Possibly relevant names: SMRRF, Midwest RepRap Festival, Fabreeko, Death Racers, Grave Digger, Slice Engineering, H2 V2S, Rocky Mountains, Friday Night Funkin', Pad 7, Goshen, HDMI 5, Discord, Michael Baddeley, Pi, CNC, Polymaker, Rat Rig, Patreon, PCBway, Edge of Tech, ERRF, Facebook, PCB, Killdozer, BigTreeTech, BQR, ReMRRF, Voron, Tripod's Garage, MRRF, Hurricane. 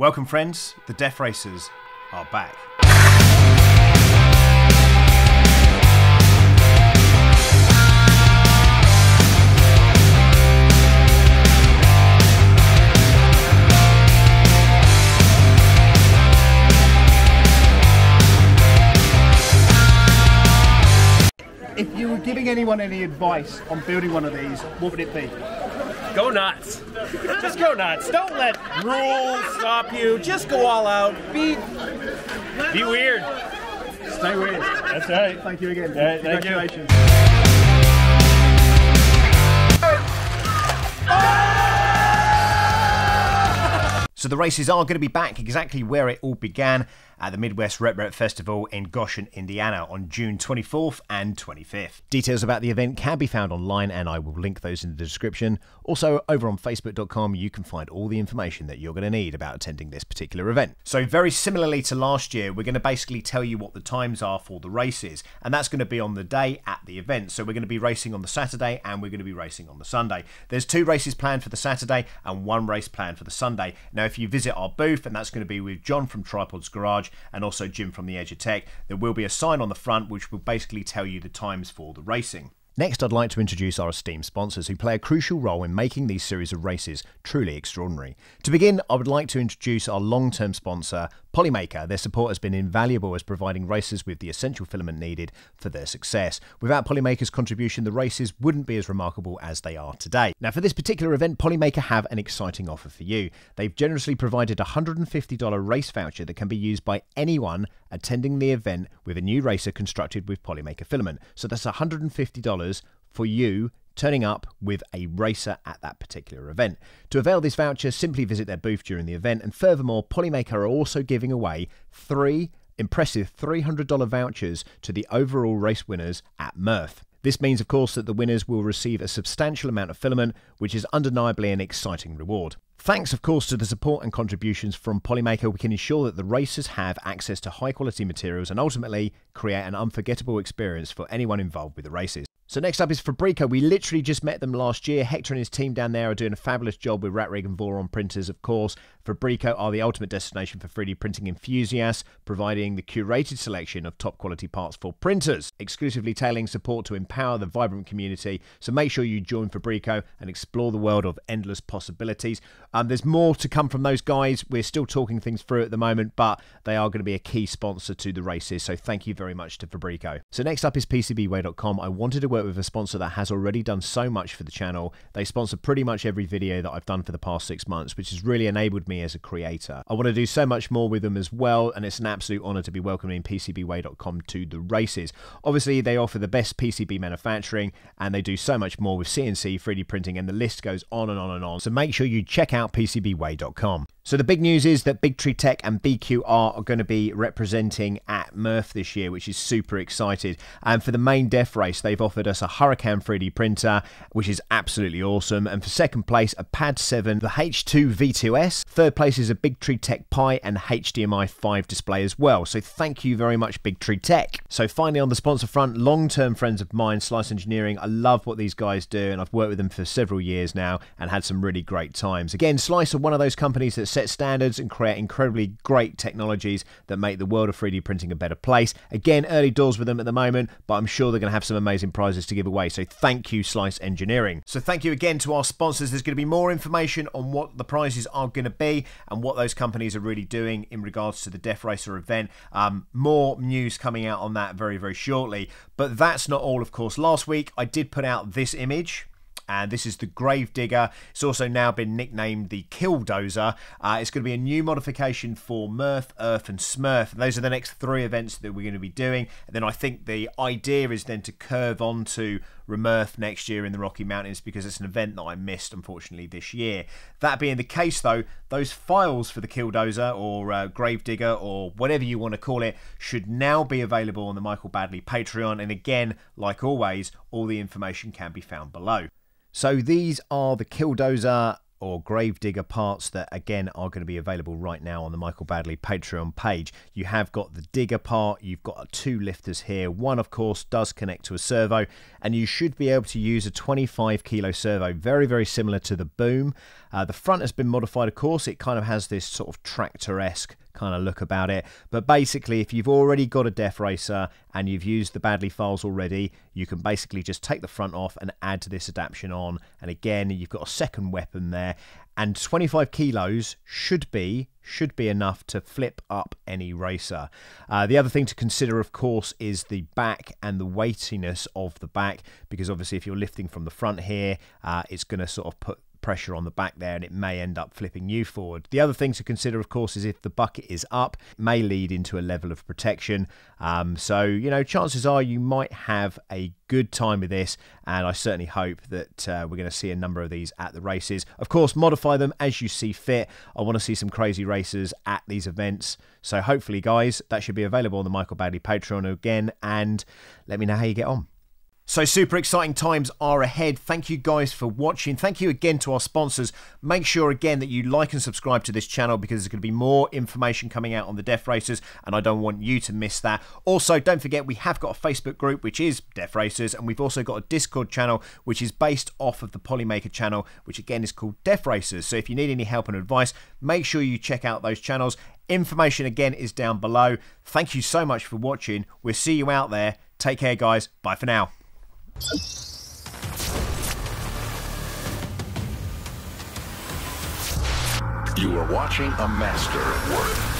Welcome friends, the Death Racers are back. If you were giving anyone any advice on building one of these, what would it be? Go nuts. Just go nuts. Don't let rules stop you. Just go all out. Be weird. Stay weird. That's right. Thank you again. Right, congratulations. Thank you. So the races are going to be back exactly where it all began at the Midwest RepRap Festival in Goshen, Indiana on June 24th and 25th. Details about the event can be found online and I will link those in the description. Also over on facebook.com you can find all the information that you're going to need about attending this particular event. So very similarly to last year, we're going to basically tell you what the times are for the races, and that's going to be on the day at the event. So we're going to be racing on the Saturday and we're going to be racing on the Sunday. There's two races planned for the Saturday and one race planned for the Sunday. Now if you visit our booth, and that's going to be with John from Tripod's Garage and also Jim from the Edge of Tech, there will be a sign on the front which will basically tell you the times for the racing. Next, I'd like to introduce our esteemed sponsors who play a crucial role in making these series of races truly extraordinary. To begin, I would like to introduce our long-term sponsor, Polymaker. Their support has been invaluable as providing racers with the essential filament needed for their success. Without Polymaker's contribution, the races wouldn't be as remarkable as they are today. Now, for this particular event, Polymaker have an exciting offer for you. They've generously provided a $150 race voucher that can be used by anyone attending the event with a new racer constructed with Polymaker filament. So that's $150 for you turning up with a racer at that particular event. To avail this voucher, simply visit their booth during the event. And furthermore, Polymaker are also giving away three impressive $300 vouchers to the overall race winners at MRRF. This means, of course, that the winners will receive a substantial amount of filament, which is undeniably an exciting reward. Thanks, of course, to the support and contributions from Polymaker, we can ensure that the racers have access to high-quality materials and ultimately create an unforgettable experience for anyone involved with the races. So next up is Fabreeko. We literally just met them last year. Hector and his team down there are doing a fabulous job with Rat Rig and Voron printers, of course. Fabreeko are the ultimate destination for 3D printing enthusiasts, providing the curated selection of top quality parts for printers, exclusively tailoring support to empower the vibrant community. So make sure you join Fabreeko and explore the world of endless possibilities. There's more to come from those guys. We're still talking things through at the moment, but they are going to be a key sponsor to the races. So thank you very much to Fabreeko. So next up is PCBway.com. I wanted to work with a sponsor that has already done so much for the channel. They sponsor pretty much every video that I've done for the past 6 months, which has really enabled me as a creator. I want to do so much more with them as well, and it's an absolute honor to be welcoming PCBway.com to the races. Obviously, they offer the best PCB manufacturing, and they do so much more with CNC, 3D printing, and the list goes on and on and on. So make sure you check out PCBway.com. So the big news is that BigTreeTech and BQR are going to be representing at MRRF this year, which is super excited. And for the main Death Race, they've offered us a Hurricane 3D printer, which is absolutely awesome. And for second place, a Pad 7, the H2 V2S. Third place is a BigTreeTech Pi and HDMI 5 display as well. So thank you very much, BigTreeTech. So finally, on the sponsor front, long-term friends of mine, Slice Engineering. I love what these guys do, and I've worked with them for several years now and had some really great times. Again, Slice are one of those companies that set standards and create incredibly great technologies that make the world of 3D printing a better place. Again, early doors with them at the moment, but I'm sure they're going to have some amazing prizes to give away. So thank you, Slice Engineering. So thank you again to our sponsors. There's going to be more information on what the prizes are going to be and what those companies are really doing in regards to the Death Racer event. More news coming out on that very, very shortly. But that's not all, of course. Last week, I did put out this image. And this is the Grave Digger. It's also now been nicknamed the Killdozer. It's going to be a new modification for MRRF, ERRF and SMRRF. And those are the next three events that we're going to be doing. And then I think the idea is then to curve onto ReMRRF next year in the Rocky Mountains, because it's an event that I missed, unfortunately, this year. That being the case, though, those files for the Killdozer or Grave Digger or whatever you want to call it should now be available on the Michael Baddeley Patreon. And again, like always, all the information can be found below. So these are the Killdozer or Grave Digger parts that, again, are going to be available right now on the Michael Baddeley Patreon page. You have got the digger part. You've got two lifters here. One, of course, does connect to a servo, and you should be able to use a 25-kilo servo, very, very similar to the boom. The front has been modified, of course. It kind of has this sort of tractor-esque kind of look about it. But basically, if you've already got a Death Racer and you've used the Baddeley files already, you can basically just take the front off and add this adaption on. And again, you've got a second weapon there. And 25 kilos should be enough to flip up any racer. The other thing to consider, of course, is the back and the weightiness of the back, because obviously if you're lifting from the front here, it's going to sort of put pressure on the back there, and it may end up flipping you forward. The other thing to consider, of course, is if the bucket is up, it may lead into a level of protection. So, you know, chances are you might have a good time with this, and I certainly hope that we're going to see a number of these at the races. Of course, modify them as you see fit. I want to see some crazy races at these events. So hopefully, guys, that should be available on the Michael Baddeley Patreon again, and let me know how you get on. So super exciting times are ahead. Thank you guys for watching. Thank you again to our sponsors. Make sure again that you like and subscribe to this channel, because there's going to be more information coming out on the Death Racers, and I don't want you to miss that. Also, don't forget we have got a Facebook group, which is Death Racers, and we've also got a Discord channel, which is based off of the Polymaker channel, which again is called Death Racers. So if you need any help and advice, make sure you check out those channels. Information again is down below. Thank you so much for watching. We'll see you out there. Take care, guys. Bye for now. You are watching a master at work.